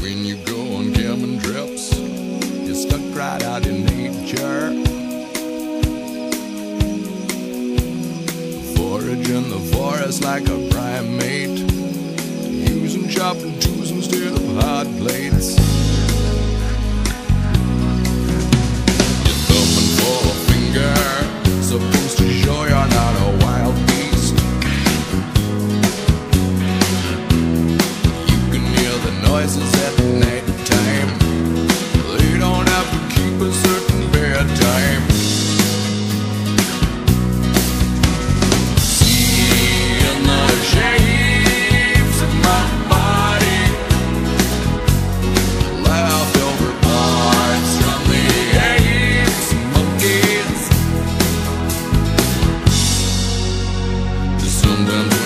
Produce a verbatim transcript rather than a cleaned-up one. When you go on camping trips, you're stuck right out in nature. Forage in the forest like a primate, using chopping tools instead of hot plates. You're thumbing for a finger, supposed to show you're not a wild beast. You can hear the noises at night time, they don't have to keep a certain bedtime. Sometimes